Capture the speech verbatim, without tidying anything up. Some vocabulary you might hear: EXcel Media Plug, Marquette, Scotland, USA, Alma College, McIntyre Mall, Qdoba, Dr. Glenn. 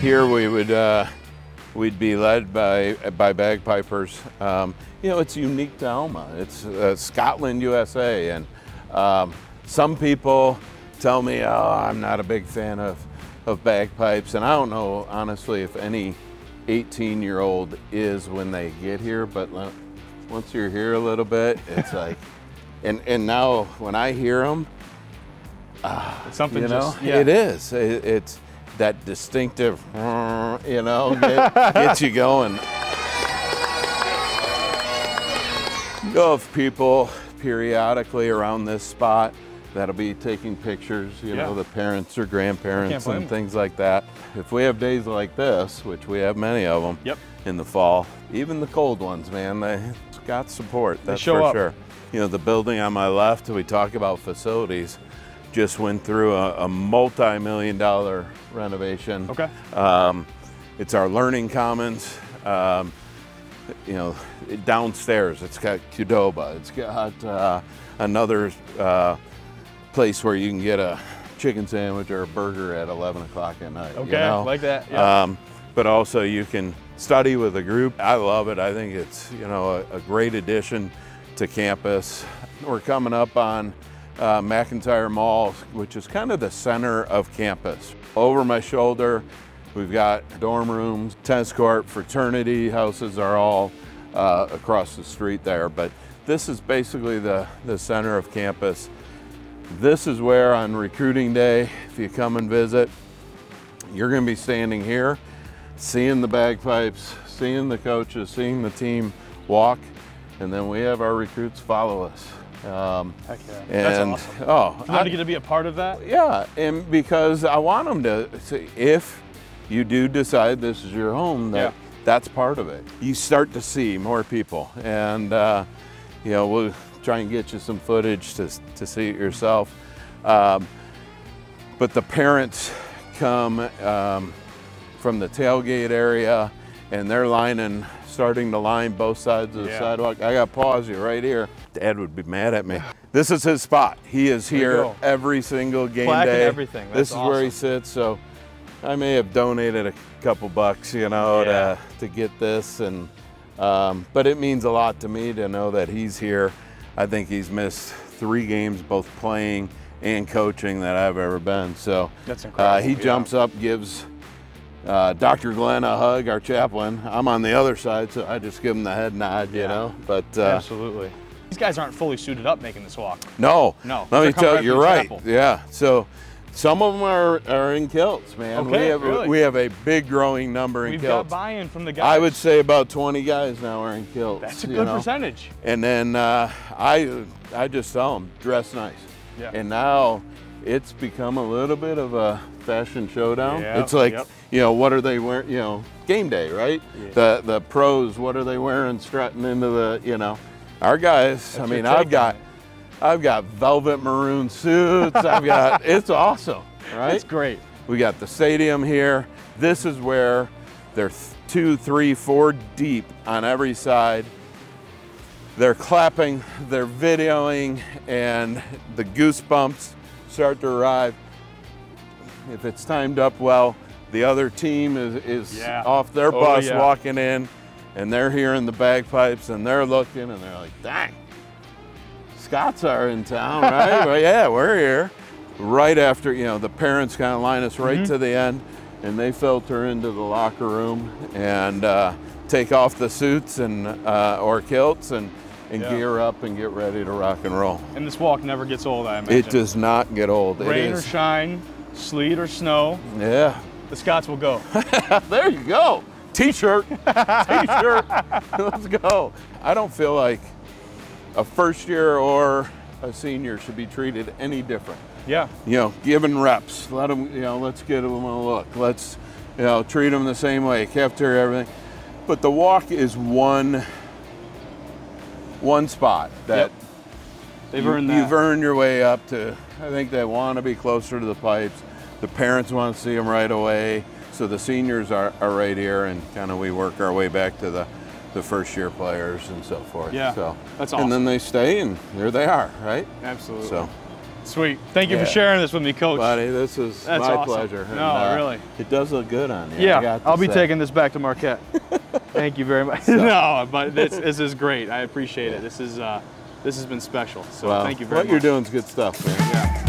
Here we would uh, we'd be led by by bagpipers. Um, you know, it's unique to Alma. It's uh, Scotland, U S A, and um, some people tell me, "Oh, I'm not a big fan of of bagpipes," and I don't know honestly if any eighteen-year-old is when they get here. But once you're here a little bit, it's like, and and now when I hear them, uh, it's something. You know, just, yeah. It is. It, it's that distinctive, you know, get, gets you going. Go of people periodically around this spot that'll be taking pictures, you yeah. know, the parents or grandparents and things like that. If we have days like this, which we have many of them yep. in the fall, even the cold ones, man, they got support, that's for up. Sure. You know, the building on my left, we talk about facilities, just went through a, a multi-million dollar renovation. Okay. Um, it's our learning commons. Um, you know, downstairs, it's got Qdoba. It's got uh, another uh, place where you can get a chicken sandwich or a burger at eleven o'clock at night. Okay, you know? Like that. Yeah. Um, but also you can study with a group. I love it. I think it's, you know, a, a great addition to campus. We're coming up on uh, McIntyre Mall, which is kind of the center of campus. Over my shoulder, we've got dorm rooms, tennis court, fraternity houses are all uh, across the street there. But this is basically the, the center of campus. This is where on recruiting day, if you come and visit, you're gonna be standing here, seeing the bagpipes, seeing the coaches, seeing the team walk, and then we have our recruits follow us. Um, Heck yeah. And, that's awesome. Oh, I'm going to be a part of that? Yeah, and because I want them to, see, if you do decide this is your home, that, yeah. that's part of it. You start to see more people, and uh, you know, we'll try and get you some footage to, to see it yourself. Um, but the parents come um, from the tailgate area, and they're lining, starting to line both sides of the yeah. sidewalk. I got to pause you right here. Dad would be mad at me. This is his spot. He is here every single game Plaque day. And everything. That's this is awesome. Where he sits. So I may have donated a couple bucks, you know, yeah. to, to get this. And um, but it means a lot to me to know that he's here. I think he's missed three games, both playing and coaching, that I've ever been. So that's incredible. Uh, he yeah. jumps up, gives Uh, Doctor Glenn a hug, our chaplain. I'm on the other side, so I just give him the head nod, you yeah. know. But uh, absolutely, these guys aren't fully suited up making this walk. No, no. Let me tell you, you're right. Chapel. Yeah. So some of them are are in kilts, man. Okay, we have really? we have a big growing number in We've kilts. We've got buy-in from the guys. I would say about twenty guys now are in kilts. That's a good you know? percentage. And then uh, I I just tell them dress nice. Yeah. And now it's become a little bit of a fashion showdown. Yep, it's like, yep. you know, what are they wearing? You know, game day, right? Yeah. The the pros, what are they wearing? Strutting into the, you know, our guys. That's I mean, I've got, it. I've got velvet maroon suits. I've got, it's awesome, right? It's great. We got the stadium here. This is where they're two, three, four deep on every side. They're clapping, they're videoing, and the goosebumps start to arrive. If it's timed up well, the other team is, is yeah. off their oh, bus yeah. walking in, and they're hearing the bagpipes, and they're looking, and they're like, dang, Scots are in town, right? Well, yeah, we're here. Right after, you know, the parents kind of line us right mm-hmm. to the end, and they filter into the locker room and uh, take off the suits and uh, or kilts and and yeah. gear up and get ready to rock and roll. And this walk never gets old, I imagine. It does not get old. Rain or shine, sleet or snow. Yeah. The Scots will go. There you go. T-shirt, T-shirt, let's go. I don't feel like a first year or a senior should be treated any different. Yeah. You know, given reps, let them, you know, let's give them a look. Let's, you know, treat them the same way, cafeteria, everything. But the walk is one one spot that yep. They've you, earned that. You've earned your way up to. I think they want to be closer to the pipes. The parents want to see them right away. So the seniors are, are right here, and kind of we work our way back to the, the first year players and so forth. Yeah, so, that's awesome. And then they stay, and there they are, right? Absolutely. So. Sweet. Thank you yeah. for sharing this with me, Coach. Buddy, this is That's my awesome. pleasure. And, no, uh, really. It does look good on you. Yeah, I got I'll be say. taking this back to Marquette. Thank you very much. So. No, but this, this is great. I appreciate yeah. it. This is uh, this has been special. So well, thank you very what much. What you're doing is good stuff, man. Yeah.